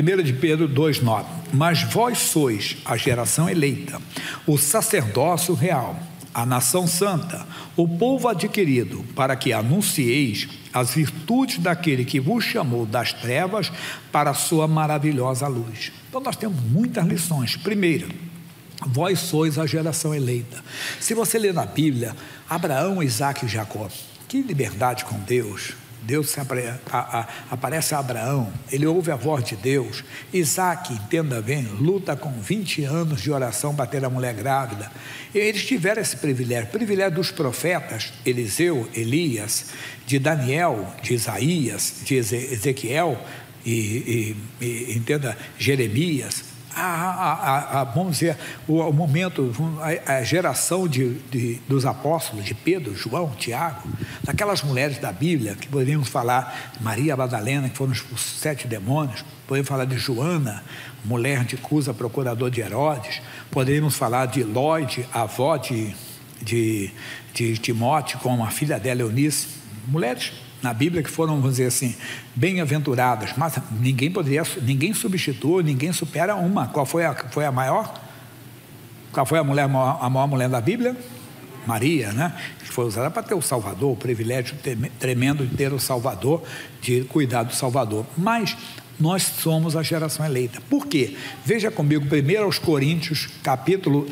1 de Pedro 2,9. Mas vós sois a geração eleita, o sacerdócio real, a nação santa, o povo adquirido, para que anuncieis as virtudes daquele que vos chamou das trevas para a sua maravilhosa luz. Então nós temos muitas lições. Primeira, vós sois a geração eleita. Se você ler na Bíblia, Abraão, Isaque e Jacó, que liberdade com Deus. Deus se aparece a Abraão, ele ouve a voz de Deus. Isaque, entenda bem, luta com 20 anos de oração para ter a mulher grávida. E eles tiveram esse privilégio, privilégio dos profetas, Eliseu, Elias, de Daniel, de Isaías, de Ezequiel, e entenda, Jeremias. Vamos dizer, o momento, a geração dos apóstolos, de Pedro, João, Tiago, daquelas mulheres da Bíblia, que poderíamos falar de Maria Madalena, que foram os 7 demônios, poderíamos falar de Joana, mulher de Cusa, procurador de Herodes, poderíamos falar de Lóide, avó de Timóteo, com a filha dela, Eunice, mulheres na Bíblia que foram, vamos dizer assim, bem-aventuradas, mas ninguém substitui, ninguém supera uma. Qual foi a maior? Qual foi a maior mulher da Bíblia? Maria, né? Que foi usada para ter o Salvador, o privilégio tremendo de ter o Salvador, de cuidar do Salvador. Mas nós somos a geração eleita. Por quê? Veja comigo, primeiro aos Coríntios, capítulo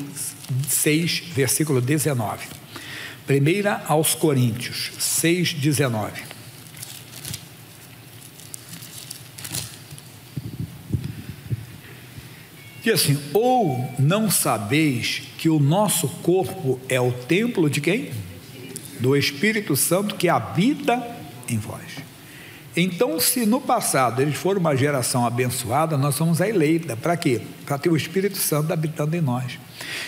6, versículo 19. Primeira aos Coríntios, 6:19. E assim, ou não sabeis que o nosso corpo é o templo de quem? Do Espírito Santo que habita em vós. Então, se no passado eles foram uma geração abençoada, nós somos a eleita. Para quê? Para ter o Espírito Santo habitando em nós.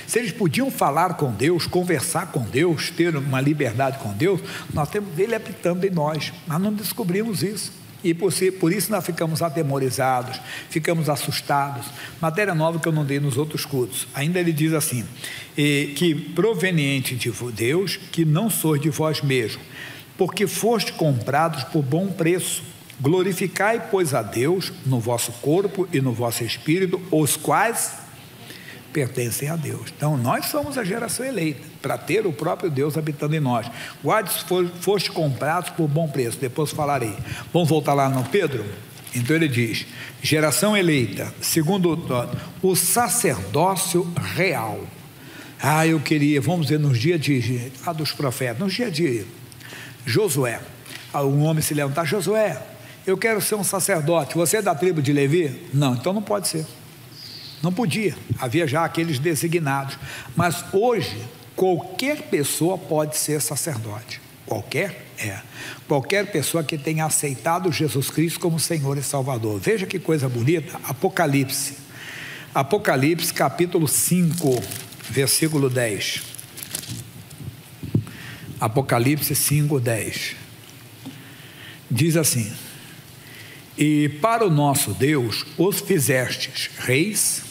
Se eles podiam falar com Deus, conversar com Deus, ter uma liberdade com Deus, nós temos Ele habitando em nós. Nós não descobrimos isso. E por isso nós ficamos atemorizados, ficamos assustados. Matéria nova que eu não dei nos outros cultos. Ainda ele diz assim, que proveniente de Deus, que não sois de vós mesmos, porque foste comprados por bom preço. Glorificai, pois, a Deus no vosso corpo e no vosso espírito, os quais pertencem a Deus. Então, nós somos a geração eleita, para ter o próprio Deus habitando em nós. Guardes, foste comprados por bom preço. Depois falarei. Vamos voltar lá no Pedro? Então ele diz, geração eleita, segundo o sacerdócio real. Eu queria, vamos ver, nos dias dos profetas, nos dias de Josué, um homem se levantar, Josué, eu quero ser um sacerdote, você é da tribo de Levi? Não, então não pode ser, não podia, havia já aqueles designados, mas hoje qualquer pessoa pode ser sacerdote, qualquer pessoa que tenha aceitado Jesus Cristo como Senhor e Salvador. Veja que coisa bonita, Apocalipse capítulo 5, versículo 10, Apocalipse 5:10 diz assim: e para o nosso Deus os fizestes reis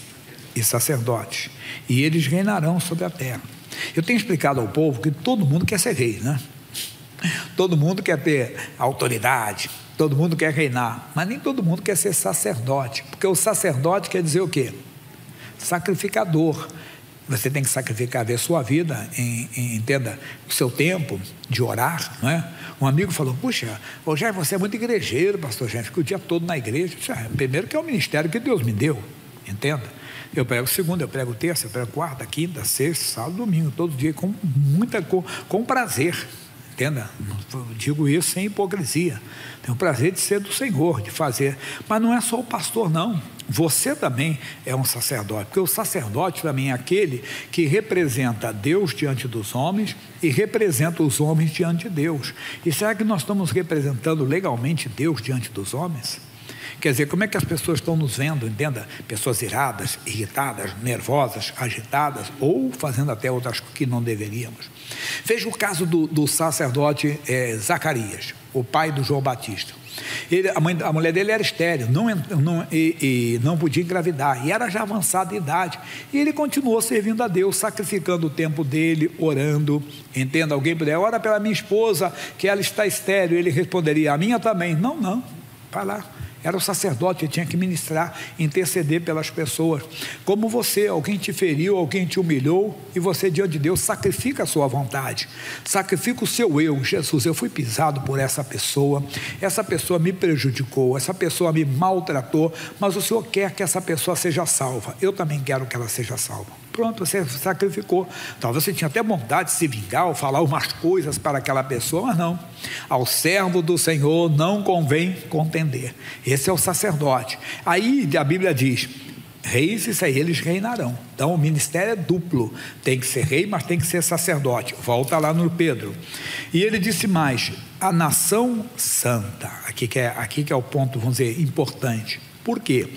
e sacerdotes, e eles reinarão sobre a terra. Eu tenho explicado ao povo que todo mundo quer ser rei, né? Todo mundo quer ter autoridade, todo mundo quer reinar, mas nem todo mundo quer ser sacerdote, porque o sacerdote quer dizer o quê? Sacrificador. Você tem que sacrificar a sua vida, entenda, o seu tempo de orar, não é? Um amigo falou, puxa, Jaime, você é muito igrejeiro, pastor Jaime, fica o dia todo na igreja. Primeiro que é o ministério que Deus me deu, entenda. Eu prego segunda, eu prego terça, eu prego quarta, quinta, sexta, sábado, domingo, todo dia, com prazer, entenda. Eu digo isso sem hipocrisia. Tenho o prazer de ser do Senhor, de fazer. Mas não é só o pastor, não. Você também é um sacerdote, porque o sacerdote também é aquele que representa Deus diante dos homens e representa os homens diante de Deus. E será que nós estamos representando legalmente Deus diante dos homens? Quer dizer, como é que as pessoas estão nos vendo, entenda? Pessoas iradas, irritadas, nervosas, agitadas, ou fazendo até outras coisas que não deveríamos. Veja o caso do sacerdote Zacarias, o pai do João Batista. Ele, a mulher dele era estéril, não podia engravidar, e era já avançada de idade, e ele continuou servindo a Deus, sacrificando o tempo dele, orando, entenda, alguém puder, ora pela minha esposa, que ela está estéril, ele responderia, a minha também, não, Vai lá. Era o sacerdote que tinha que ministrar, interceder pelas pessoas. Como você, alguém te feriu, alguém te humilhou, e você, diante de Deus, sacrifica a sua vontade, sacrifica o seu eu. Jesus, eu fui pisado por essa pessoa me prejudicou, essa pessoa me maltratou, mas o Senhor quer que essa pessoa seja salva, eu também quero que ela seja salva. Pronto, você sacrificou. Talvez você tinha até vontade de se vingar ou falar umas coisas para aquela pessoa, mas não. Ao servo do Senhor não convém contender. Esse é o sacerdote. Aí a Bíblia diz: reis, isso aí, eles reinarão. Então o ministério é duplo, tem que ser rei, mas tem que ser sacerdote. Volta lá no Pedro. E ele disse mais: a nação santa. Aqui que é o ponto, vamos dizer, importante. Por quê?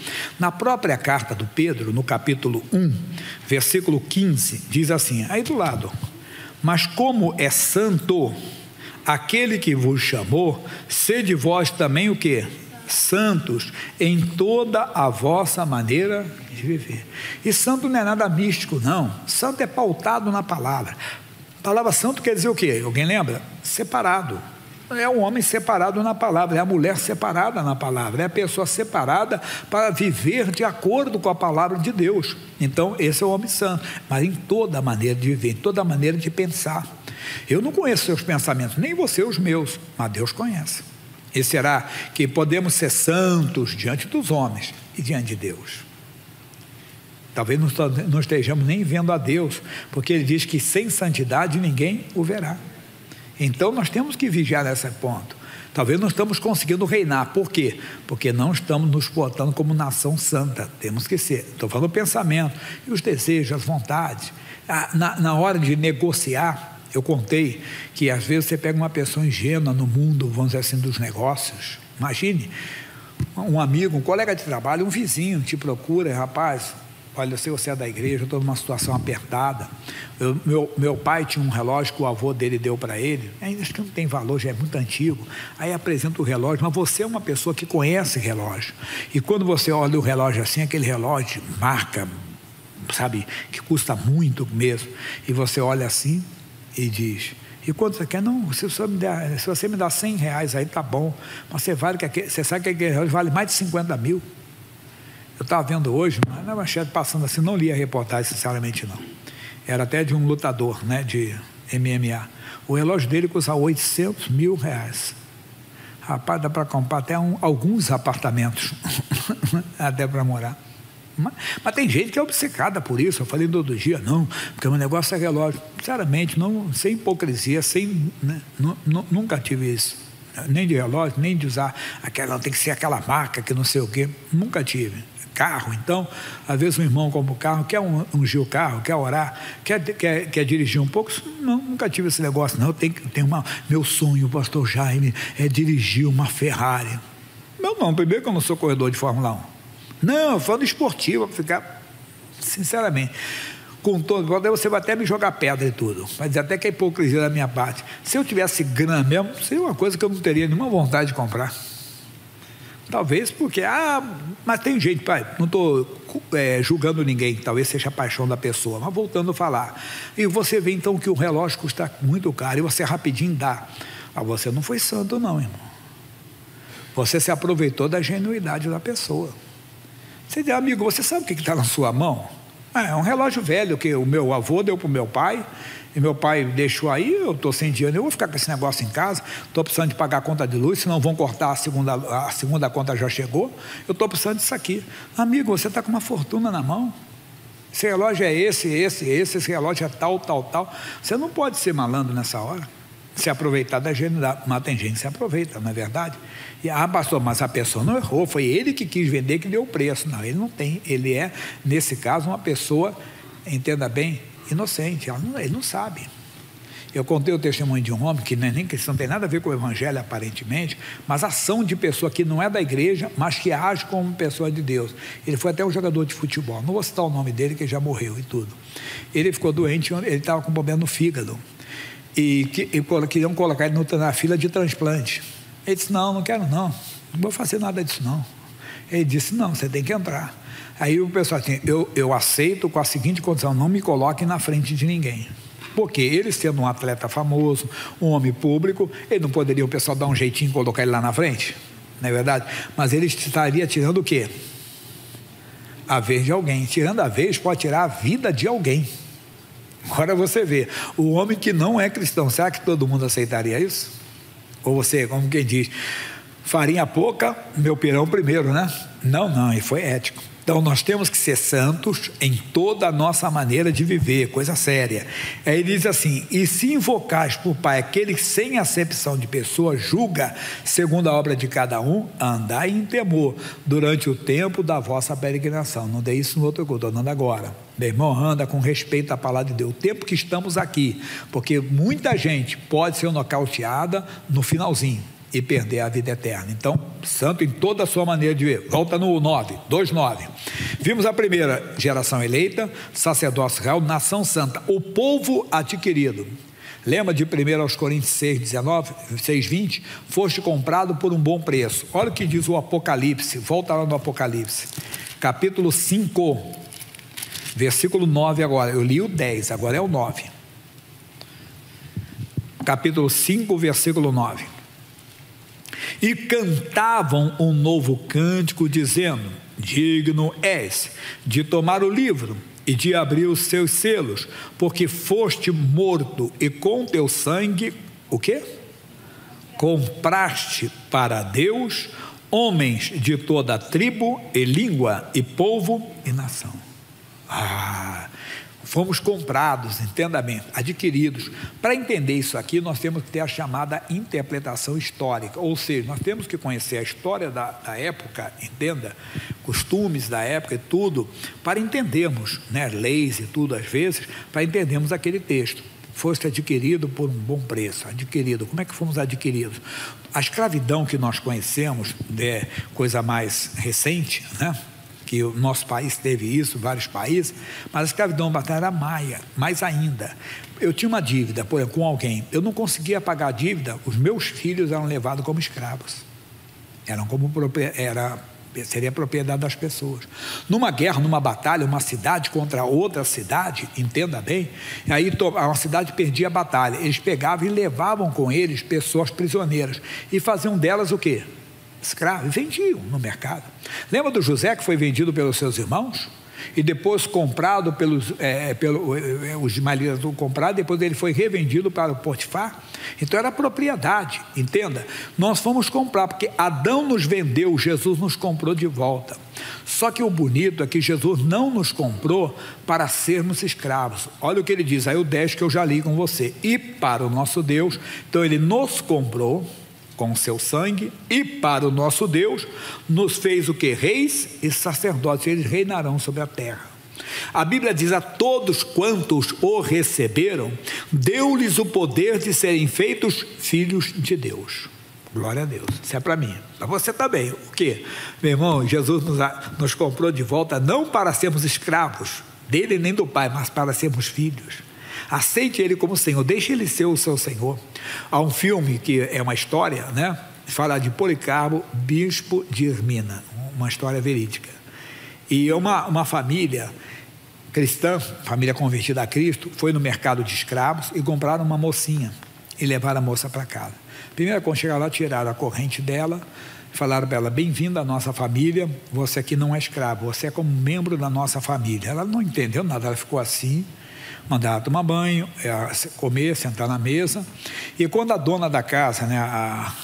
Na própria carta do Pedro, no capítulo 1, versículo 15, diz assim, aí do lado: mas como é santo aquele que vos chamou, sede vós também o quê? Santos em toda a vossa maneira de viver. E santo não é nada místico, não. Santo é pautado na palavra. A palavra santo quer dizer o quê? Alguém lembra? Separado. É um homem separado na palavra, é a mulher separada na palavra, é a pessoa separada para viver de acordo com a palavra de Deus. Então esse é o homem santo, mas em toda maneira de viver, em toda maneira de pensar. Eu não conheço seus pensamentos, nem você os meus, mas Deus conhece. E será que podemos ser santos diante dos homens e diante de Deus? Talvez não estejamos nem vendo a Deus, porque Ele diz que sem santidade ninguém o verá. Então nós temos que vigiar nesse ponto. Talvez não estamos conseguindo reinar. Por quê? Porque não estamos nos portando como nação santa. Temos que ser. Estou falando do pensamento e os desejos, as vontades. Na hora de negociar, eu contei que às vezes você pega uma pessoa ingênua no mundo, vamos dizer assim, dos negócios. Imagine, um amigo, um colega de trabalho, um vizinho te procura: rapaz, olha, eu sei que você é da igreja, eu estou numa situação apertada. Meu pai tinha um relógio que o avô dele deu para ele, ainda acho que não tem valor, já é muito antigo. Aí apresenta o relógio, mas você é uma pessoa que conhece relógio. E quando você olha o relógio assim, aquele relógio marca, sabe, que custa muito mesmo. E você olha assim e diz: e quanto você quer? Não, se você me dá R$100, aí tá bom. Mas você sabe que aquele relógio vale mais de 50 mil. Eu estava vendo hoje, na manchete, passando assim, não li a reportagem, sinceramente não. Era até de um lutador, né, de MMA. O relógio dele custava R$800 mil. Rapaz, dá para comprar até alguns apartamentos, até para morar. Mas tem gente que é obcecada por isso. Eu falei no outro dia, não, porque o meu negócio é relógio. Sinceramente, não, sem hipocrisia, sem, né, nunca tive isso. Nem de relógio, nem de usar aquela, tem que ser aquela marca que não sei o quê. Nunca tive. Carro, então, às vezes um irmão compra o carro, quer ungir o carro, quer orar, quer dirigir um pouco. Não, nunca tive esse negócio, não. Meu sonho, pastor Jaime, é dirigir uma Ferrari. Não, primeiro que eu não sou corredor de Fórmula 1. Não, falando esportivo, para ficar, sinceramente, com todo, você vai até me jogar pedra e tudo, vai dizer até que é hipocrisia da minha parte. Se eu tivesse grana mesmo, seria uma coisa que eu não teria nenhuma vontade de comprar. Talvez porque, mas tem gente, pai, não estou julgando ninguém, talvez seja a paixão da pessoa, mas voltando a falar. E você vê então que o relógio custa muito caro e você rapidinho dá. Você não foi santo não, irmão. Você se aproveitou da genuidade da pessoa. Você diz: amigo, você sabe o que está na sua mão? É um relógio velho que o meu avô deu para o meu pai, e meu pai deixou aí, eu estou sem dinheiro, eu vou ficar com esse negócio em casa, estou precisando de pagar a conta de luz, senão vão cortar a segunda conta, já chegou, eu estou precisando disso aqui. Amigo, você está com uma fortuna na mão, esse relógio é esse relógio é tal, você não pode ser malandro nessa hora, se aproveitar da genuidade. Mas tem gente que se aproveita, não é verdade? E, pastor, mas a pessoa não errou, foi ele que quis vender, que deu o preço. Não, ele não tem, ele é, nesse caso, uma pessoa, entenda bem, inocente, ele não sabe. Eu contei o testemunho de um homem que nem cristão, não tem nada a ver com o evangelho aparentemente, mas ação de pessoa que não é da igreja, mas que age como pessoa de Deus. Ele foi até um jogador de futebol, não vou citar o nome dele, que já morreu e tudo. Ele ficou doente, ele estava com problema no fígado, e queriam colocar ele na fila de transplante. Ele disse: não quero, não vou fazer nada disso não. Ele disse: não, você tem que entrar. Aí o pessoal disse: eu aceito com a seguinte condição, não me coloque na frente de ninguém. Porque ele, sendo um atleta famoso, um homem público, ele não poderia, o pessoal dar um jeitinho e colocar ele lá na frente? não é verdade? Mas ele estaria tirando o quê? A vez de alguém. Tirando a vez pode tirar a vida de alguém. Agora você vê, o homem que não é cristão, será que todo mundo aceitaria isso? Ou você, como quem diz, farinha pouca, meu pirão primeiro, né? Não, não, e foi ético. Então nós temos que ser santos em toda a nossa maneira de viver, coisa séria. Aí ele diz assim: e se invocais por Pai aquele que sem acepção de pessoa julga segundo a obra de cada um, andai em temor durante o tempo da vossa peregrinação. Não dei isso no outro culto, estou dando agora. Meu irmão, anda com respeito à palavra de Deus, o tempo que estamos aqui, porque muita gente pode ser nocauteada no finalzinho e perder a vida eterna. Então, santo em toda a sua maneira de ver. Volta no 9, 2:9. Vimos a primeira geração eleita, sacerdócio real, nação santa, o povo adquirido. Lembra de 1 Coríntios 6:20? Foste comprado por um bom preço. Olha o que diz o Apocalipse. Volta lá no Apocalipse, capítulo 5, versículo 9 agora. Eu li o 10, agora é o 9. Capítulo 5, versículo 9. E cantavam um novo cântico, dizendo: digno és de tomar o livro e de abrir os seus selos, porque foste morto e com teu sangue, o quê? Compraste para Deus homens de toda tribo e língua e povo e nação. Ah, fomos comprados, entenda bem, adquiridos. Para entender isso aqui, nós temos que ter a chamada interpretação histórica, ou seja, nós temos que conhecer a história da época, entenda, costumes da época e tudo, para entendermos, né, leis e tudo às vezes, para entendermos aquele texto. Foste adquirido por um bom preço, adquirido. Como é que fomos adquiridos? A escravidão que nós conhecemos, é coisa mais recente, né? Que o nosso país teve isso, vários países, mas a escravidão era maia, mais ainda. Eu tinha uma dívida, por exemplo, com alguém, eu não conseguia pagar a dívida, os meus filhos eram levados como escravos, eram como seria propriedade das pessoas. Numa guerra, numa batalha, uma cidade contra outra cidade, entenda bem, aí uma cidade perdia a batalha, eles pegavam e levavam com eles pessoas prisioneiras e faziam delas o quê? Escravos, vendiam no mercado. Lembra do José que foi vendido pelos seus irmãos e depois comprado pelos os ismaelitas, comprado, depois ele foi revendido para o Potifar. Então era propriedade, entenda. Nós fomos comprar, porque Adão nos vendeu, Jesus nos comprou de volta. Só que o bonito é que Jesus não nos comprou para sermos escravos. Olha o que ele diz, aí o 10 que eu já li com você. E para o nosso Deus, então ele nos comprou com o seu sangue, e para o nosso Deus, nos fez o que? Reis e sacerdotes, eles reinarão sobre a terra. A Bíblia diz: a todos quantos o receberam, deu-lhes o poder de serem feitos filhos de Deus. Glória a Deus, isso é para mim, para você também. O que? Meu irmão, Jesus nos comprou de volta, não para sermos escravos dele nem do Pai, mas para sermos filhos. Aceite ele como Senhor, deixe ele ser o seu Senhor. Há um filme que é uma história, né? Fala de Policarpo, bispo de Hermina, uma história verídica. E uma família cristã, família convertida a Cristo, foi no mercado de escravos e compraram uma mocinha e levaram a moça para casa. Primeiro, quando chegaram lá, tiraram a corrente dela, falaram para ela: bem-vinda à nossa família, você aqui não é escravo, você é como membro da nossa família. Ela não entendeu nada, ela ficou assim. Mandaram tomar banho, comer, sentar na mesa. E quando a dona da casa, né, a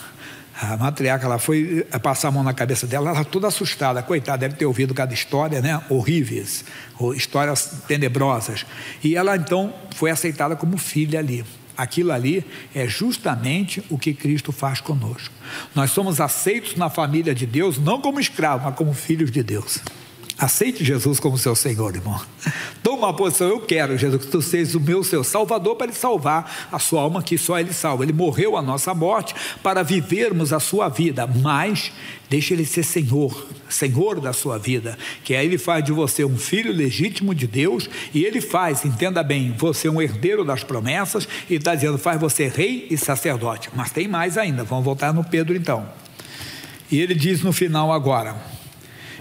matriarca, ela foi passar a mão na cabeça dela, ela toda assustada, coitada, deve ter ouvido cada história, né, horríveis, histórias tenebrosas. E ela então foi aceitada como filha ali. Aquilo ali é justamente o que Cristo faz conosco. Nós somos aceitos na família de Deus, não como escravos, mas como filhos de Deus. Aceite Jesus como seu Senhor, irmão. Toma uma posição: eu quero, Jesus, que tu sejas o meu seu Salvador, para ele salvar a sua alma, que só ele salva. Ele morreu a nossa morte para vivermos a sua vida, mas deixa ele ser Senhor, Senhor da sua vida, que aí ele faz de você um filho legítimo de Deus, e ele faz, entenda bem, você um herdeiro das promessas, e está dizendo, faz você rei e sacerdote. Mas tem mais ainda, vamos voltar no Pedro então. E ele diz no final agora,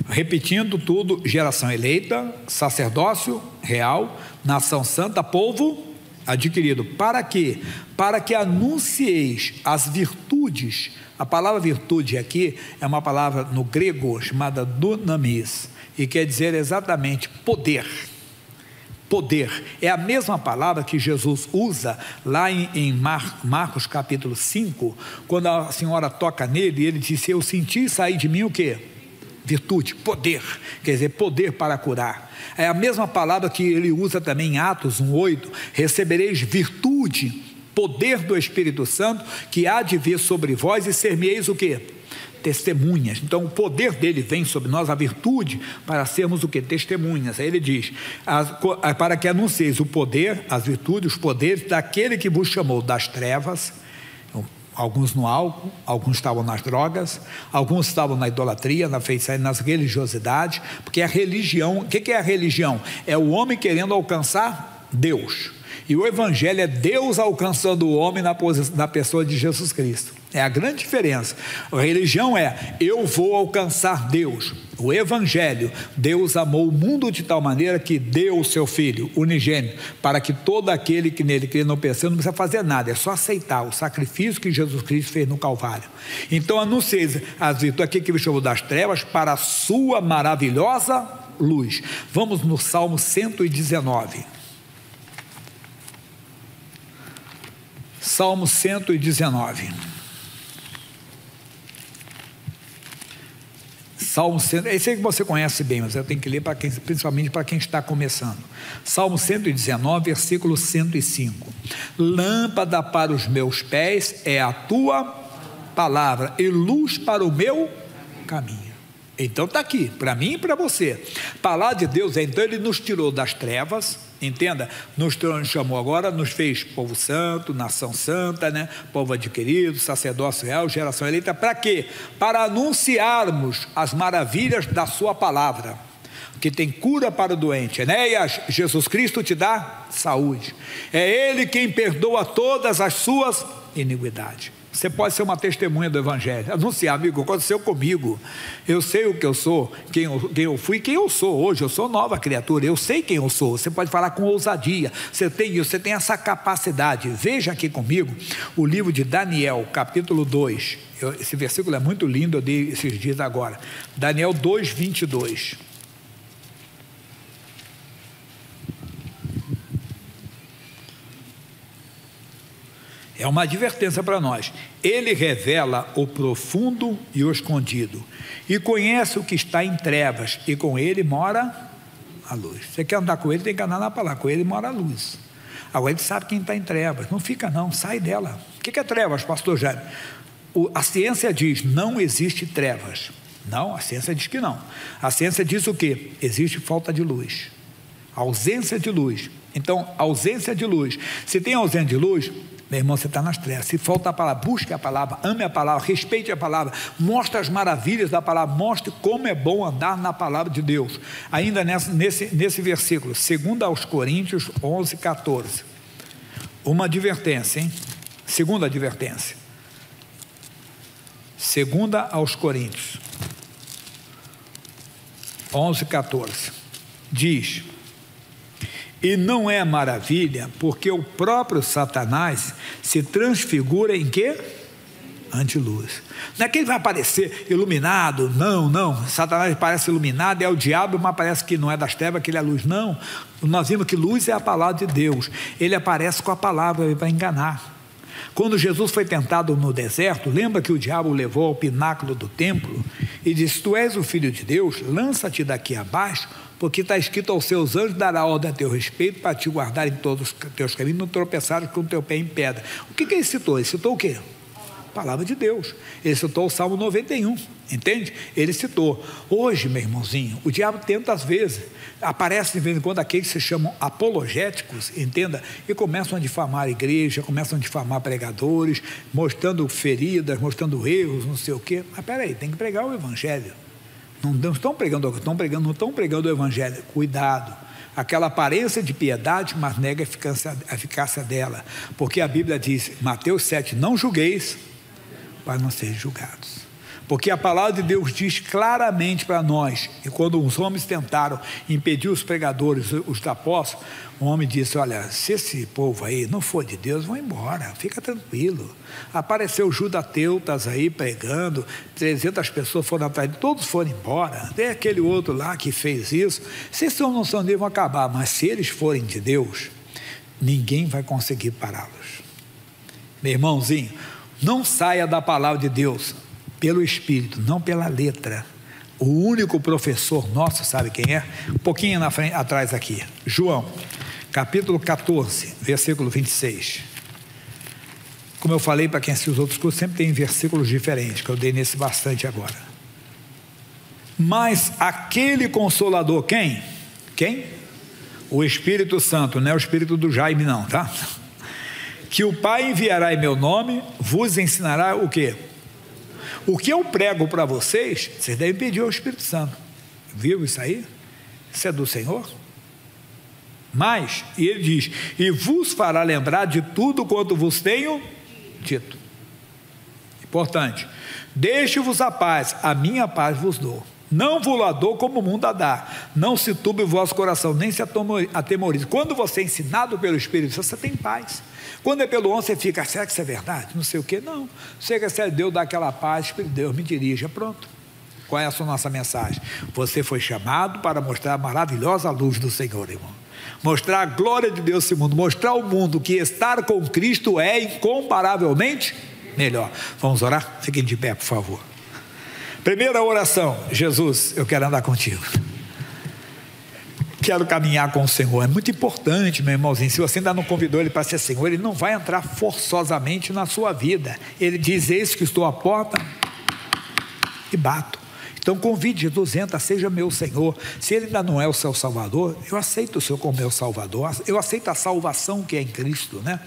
repetindo tudo: geração eleita, sacerdócio real, nação santa, povo adquirido. Para quê? Para que anuncieis as virtudes, A palavra virtude aqui é uma palavra no grego chamada dunamis, e quer dizer exatamente poder. Poder é a mesma palavra que Jesus usa lá em Marcos capítulo 5, quando a senhora toca nele, ele disse: eu senti sair de mim o quê? Virtude, poder, quer dizer, poder para curar. É a mesma palavra que ele usa também em Atos 1,8, recebereis virtude, poder do Espírito Santo, que há de vir sobre vós, e ser-me-eis o quê? Testemunhas. Então o poder dele vem sobre nós, a virtude, para sermos o que? Testemunhas. Aí ele diz: para que anuncieis o poder, as virtudes, os poderes daquele que vos chamou das trevas. Alguns no álcool, alguns estavam nas drogas, alguns estavam na idolatria, na feitiçaria, nas religiosidades, porque a religião, o que é a religião? É o homem querendo alcançar Deus. E o Evangelho é Deus alcançando o homem na pessoa de Jesus Cristo. É a grande diferença. A religião é: eu vou alcançar Deus. O Evangelho: Deus amou o mundo de tal maneira que deu o seu Filho unigênito, para que todo aquele que nele crê não pereça, não precisa fazer nada, é só aceitar o sacrifício que Jesus Cristo fez no Calvário. Então anuncieis as virtudes, aqui que me chamou das trevas para a sua maravilhosa luz. Vamos no Salmo 119. Salmo 119. Salmo 119. Esse aí que você conhece bem, mas eu tenho que ler para quem, principalmente para quem está começando. Salmo 119, versículo 105. Lâmpada para os meus pés é a tua palavra e luz para o meu caminho. Então está aqui, para mim e para você. Palavra de Deus, então ele nos tirou das trevas, entenda, nos chamou agora, nos fez povo santo, nação santa, né? Povo adquirido, sacerdócio real, geração eleita. Para quê? Para anunciarmos as maravilhas da sua palavra, que tem cura para o doente. Enéas, Jesus Cristo te dá saúde. É ele quem perdoa todas as suas iniquidades. Você pode ser uma testemunha do Evangelho, anunciar: amigo, aconteceu comigo, eu sei o que eu sou, quem eu fui, quem eu sou hoje, eu sou nova criatura, eu sei quem eu sou. Você pode falar com ousadia, você tem isso, você tem essa capacidade. Veja aqui comigo o livro de Daniel, capítulo 2, esse versículo é muito lindo, eu dei esses dias agora, Daniel 2, 22, é uma advertência para nós. Ele revela o profundo e o escondido, e conhece o que está em trevas, e com ele mora a luz. Você quer andar com ele, tem que andar na palavra, com ele mora a luz. Agora ele sabe quem está em trevas, não fica não, sai dela. O que é trevas, pastor Jaime? A ciência diz: não existe trevas. Não, a ciência diz que não. A ciência diz o quê? Existe falta de luz, ausência de luz. Então, ausência de luz, se tem ausência de luz, meu irmão, você está nas trevas. Se falta a palavra, busque a palavra, ame a palavra, respeite a palavra, mostre as maravilhas da palavra, mostre como é bom andar na palavra de Deus. Ainda nesse versículo, 2 Coríntios 11, 14, uma advertência, hein? Segunda advertência, 2 Coríntios 11, 14, diz: e não é maravilha, porque o próprio Satanás se transfigura em quê? Antiluz. Não é que ele vai aparecer iluminado, não, Satanás parece iluminado, é o diabo, mas parece que não é das trevas, que ele é luz. Não, nós vimos que luz é a palavra de Deus, ele aparece com a palavra para enganar. Quando Jesus foi tentado no deserto, lembra que o diabo o levou ao pináculo do templo e disse: tu és o Filho de Deus, lança-te daqui abaixo, porque está escrito: aos seus anjos dará ordem a teu respeito, para te guardar em todos os teus caminhos, não tropeçares com o teu pé em pedra. O que ele citou? Ele citou o quê? A palavra de Deus. Ele citou o Salmo 91, entende? Ele citou. Hoje, meu irmãozinho, o diabo tenta às vezes, aparece de vez em quando aqueles que se chamam apologéticos, entenda, e começam a difamar a igreja, começam a difamar pregadores, mostrando feridas, mostrando erros, não sei o quê. Mas peraí, tem que pregar o Evangelho. Não estão pregando, não estão pregando o Evangelho. Cuidado, aquela aparência de piedade, mas nega a eficácia dela, porque a Bíblia diz, Mateus 7, não julgueis para não ser julgados. Porque a palavra de Deus diz claramente para nós, e quando os homens tentaram impedir os pregadores, os apóstolos, um homem disse: olha, se esse povo aí não for de Deus, vão embora, fica tranquilo. Apareceu Judateutas aí pregando, 300 pessoas foram atrás, todos foram embora. Tem aquele outro lá que fez isso. Se esses homens não são de Deus, vão acabar, mas se eles forem de Deus, ninguém vai conseguir pará-los. Meu irmãozinho, não saia da palavra de Deus pelo Espírito, não pela letra. O único professor nosso, sabe quem é? Um pouquinho na frente, atrás aqui, João, capítulo 14, versículo 26. Como eu falei, para quem assiste os outros cursos, sempre tem versículos diferentes, que eu dei nesse bastante agora. Mas aquele Consolador, quem? Quem? O Espírito Santo, não é o Espírito do Jaime não, tá? Que o Pai enviará em meu nome, vos ensinará o quê? O que eu prego para vocês, vocês devem pedir ao Espírito Santo. Viu isso aí? Isso é do Senhor? Mas, e ele diz, e vos fará lembrar de tudo quanto vos tenho dito. Importante. Deixo-vos a paz, a minha paz vos dou. Não vos la dou como o mundo a dá. Não se turbe o vosso coração, nem se atemorize. Quando você é ensinado pelo Espírito Santo, você tem paz. Quando é pelo homem, você fica, será que isso é verdade? Não sei o quê. Não. Sei que é Deus, dá aquela paz, Espírito de Deus me dirija, pronto. Qual é a sua nossa mensagem? Você foi chamado para mostrar a maravilhosa luz do Senhor, irmão. Mostrar a glória de Deus nesse mundo, mostrar ao mundo que estar com Cristo é incomparavelmente melhor. Vamos orar? Fiquem de pé, por favor. Primeira oração: Jesus, eu quero andar contigo, quero caminhar com o Senhor. É muito importante, meu irmãozinho. Se você ainda não convidou Ele para ser Senhor, Ele não vai entrar forçosamente na sua vida. Ele diz: eis que estou à porta e bato. Então convide Jesus, entra, seja meu Senhor. Se Ele ainda não é o seu Salvador, eu aceito o Senhor como meu Salvador, eu aceito a salvação que é em Cristo, né?